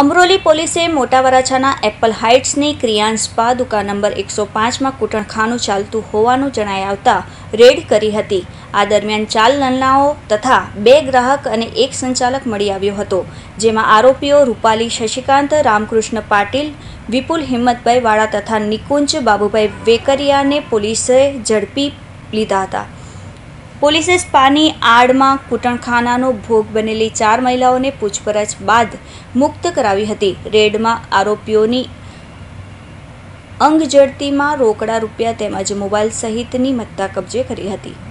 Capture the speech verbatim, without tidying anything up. अमरोली पोलीसे मोटा वराछाना एप्पल हाइट्सनी क्रियांश स्पा दुकान नंबर एक सौ पांच में कूटणखानु चालतु होवानुं जणाई आवता रेड करी हती। आ दरमियान चार नलनाओ तथा बे ग्राहक अने एक संचालक मळी आव्यो हतो, जेमां आरोपीओ रूपाली शशिकांत रामकृष्ण पाटिल, विपुल हिम्मतभाई वाळा तथा निकुंज बाबूभाई वेकरिया ने पोलीसे झड़पी लीधा था। पुलिस स्पानी आड़ में कूटणखाना भोग बनेली चार महिलाओं ने पूछपरछ बाद मुक्त करावी हती। रेड में आरोपीओं की अंग जड़ती में रोकड़ा रूपिया तेमज मोबाइल सहित मत्ता कब्जे करी हती।